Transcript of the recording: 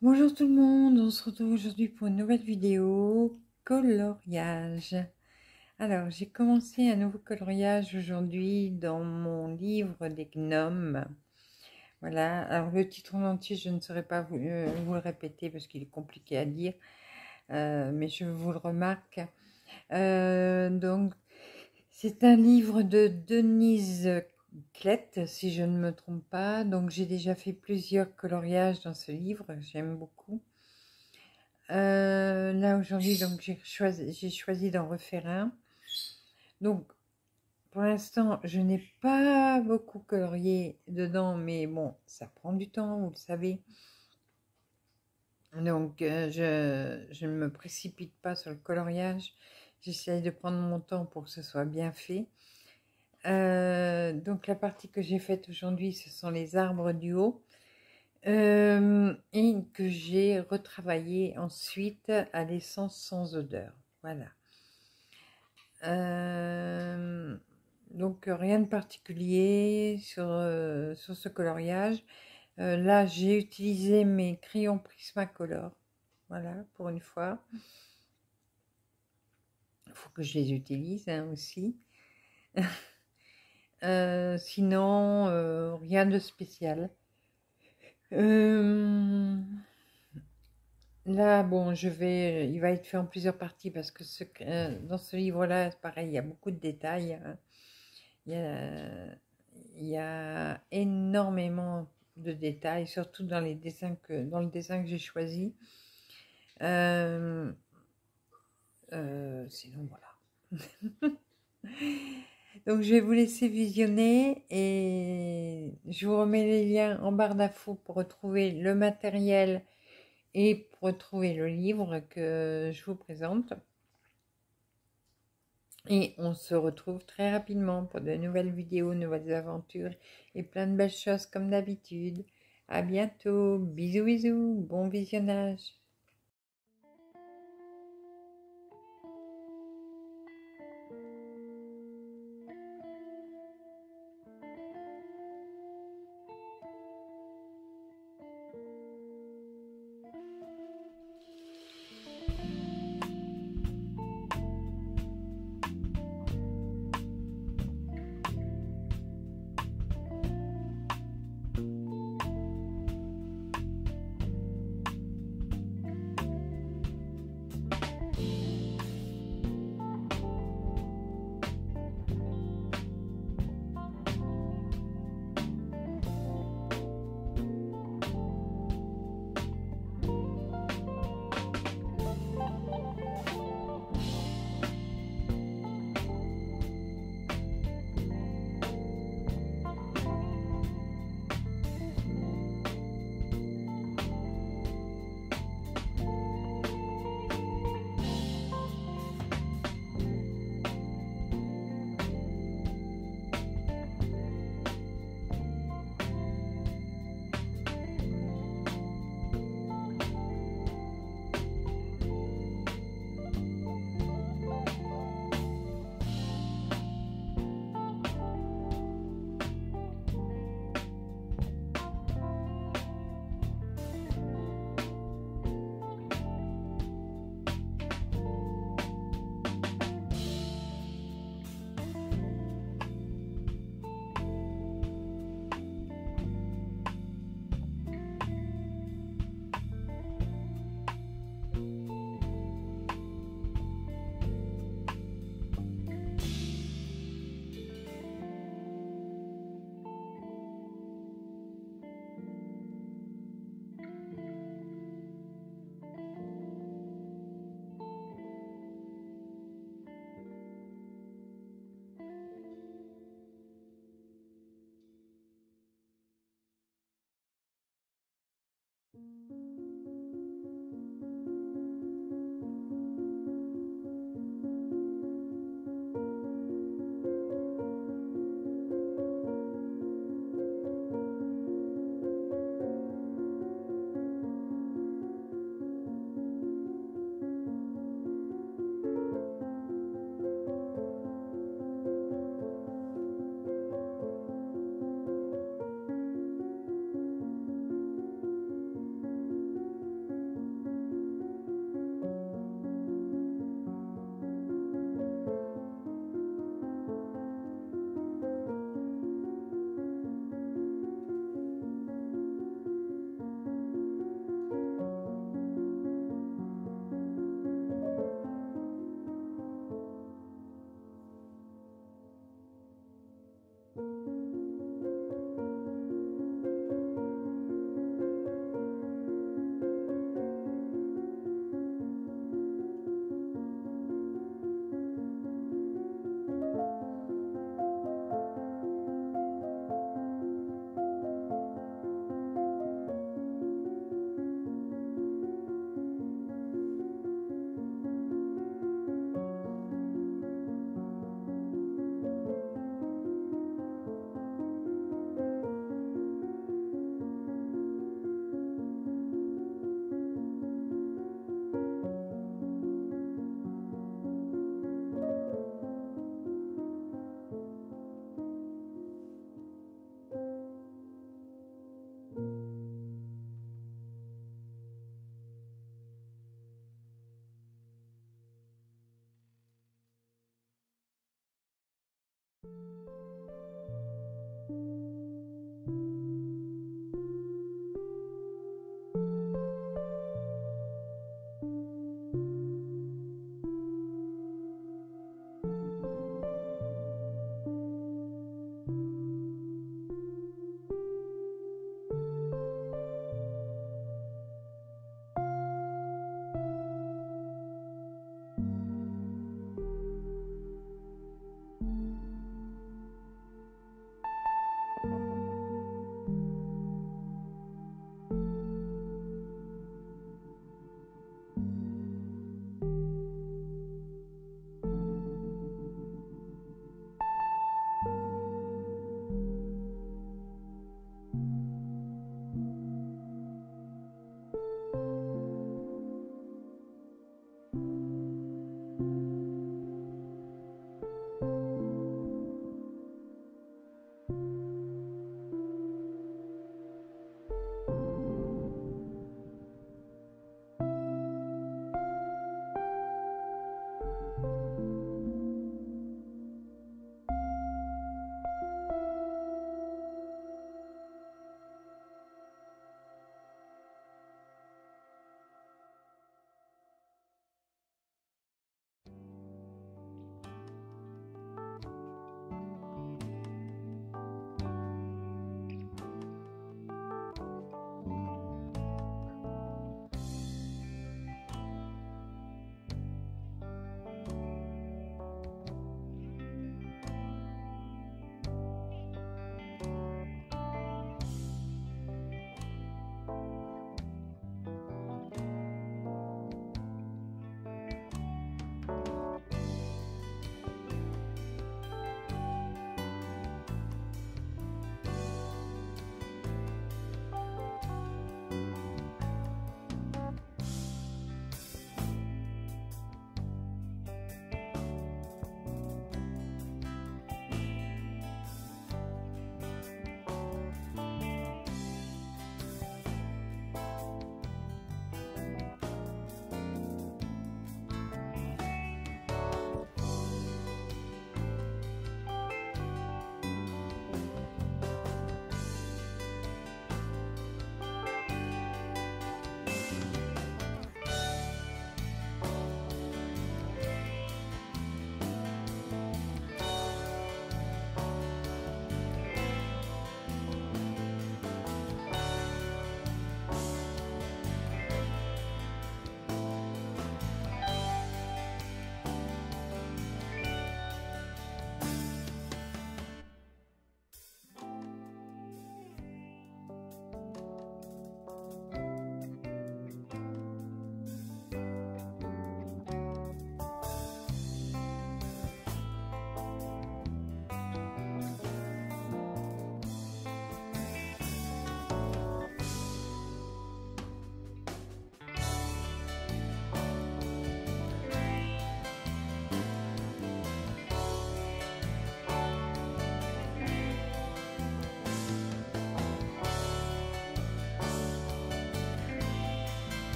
Bonjour tout le monde, on se retrouve aujourd'hui pour une nouvelle vidéo coloriage. Alors j'ai commencé un nouveau coloriage aujourd'hui dans mon livre des gnomes. Voilà, alors le titre en entier je ne saurais pas vous le répéter parce qu'il est compliqué à dire, mais je vous le remarque. Donc c'est un livre de Denise Klette, si je ne me trompe pas. Donc j'ai déjà fait plusieurs coloriages dans ce livre, j'aime beaucoup. Là aujourd'hui donc j'ai choisi d'en refaire un. Donc pour l'instant je n'ai pas beaucoup colorié dedans, mais bon, ça prend du temps, vous le savez. Donc je ne me précipite pas sur le coloriage, j'essaye de prendre mon temps pour que ce soit bien fait. Donc la partie que j'ai faite aujourd'hui, ce sont les arbres du haut, et que j'ai retravaillé ensuite à l'essence sans odeur. Voilà. Donc rien de particulier sur ce coloriage. Là j'ai utilisé mes crayons Prismacolor, voilà, pour une fois. Il faut que je les utilise hein, aussi. Sinon rien de spécial. Là bon, il va être fait en plusieurs parties parce que dans ce livre là pareil, il y a beaucoup de détails, hein. Il y a énormément de détails, surtout dans les dessins dans le dessin que j'ai choisi. Sinon voilà. Donc je vais vous laisser visionner et je vous remets les liens en barre d'infos pour retrouver le matériel et pour retrouver le livre que je vous présente. Et on se retrouve très rapidement pour de nouvelles vidéos, nouvelles aventures et plein de belles choses comme d'habitude. À bientôt, bisous bisous, bon visionnage.